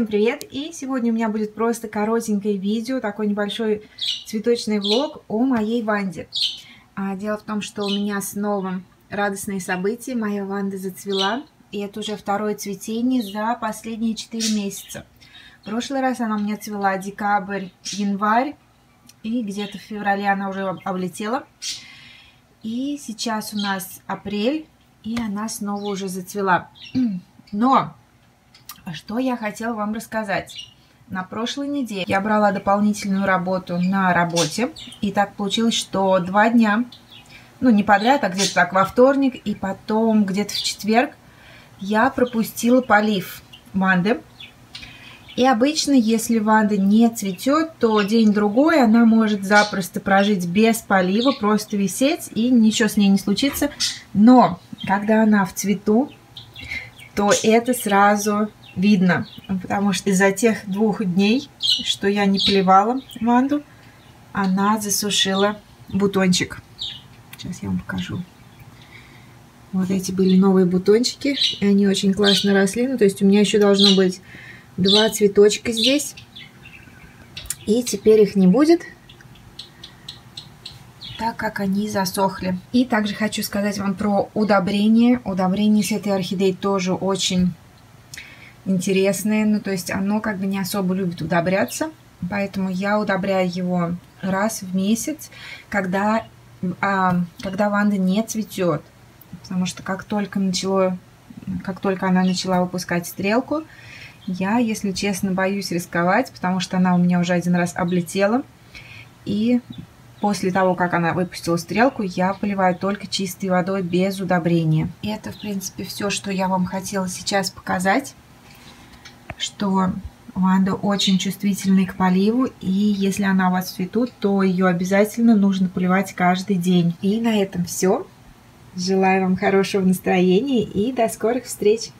Всем привет! И сегодня у меня будет просто коротенькое видео, такой небольшой цветочный влог о моей Ванде. Дело в том, что у меня снова радостные события. Моя Ванда зацвела, и это уже второе цветение за последние 4 месяца. В прошлый раз она у меня цвела декабрь, январь, и где-то в феврале она уже облетела. И сейчас у нас апрель, и она снова уже зацвела. Но что я хотела вам рассказать. На прошлой неделе я брала дополнительную работу на работе, и так получилось, что 2 дня, ну не подряд, а где-то так во вторник и потом где-то в четверг, я пропустила полив Ванды. И обычно, если Ванда не цветет, то день-другой она может запросто прожить без полива, просто висеть, и ничего с ней не случится. Но когда она в цвету, то это сразу видно, потому что из-за тех 2 дней, что я не поливала Ванду, она засушила бутончик. Сейчас я вам покажу. Вот эти были новые бутончики, и они очень классно росли. Ну, то есть у меня еще должно быть 2 цветочка здесь, и теперь их не будет, так как они засохли. И также хочу сказать вам про удобрение. Удобрение с этой орхидеей тоже очень интересное, ну то есть оно как бы не особо любит удобряться, поэтому я удобряю его раз в месяц, когда Ванда не цветет, потому что как только она начала выпускать стрелку, я, если честно, боюсь рисковать, потому что она у меня уже 1 раз облетела, и после того, как она выпустила стрелку, я поливаю только чистой водой, без удобрения. И это, в принципе, все, что я вам хотела сейчас показать, что Ванда очень чувствительна к поливу, и если она у вас в цвету, то ее обязательно нужно поливать каждый день. И на этом все. Желаю вам хорошего настроения и до скорых встреч!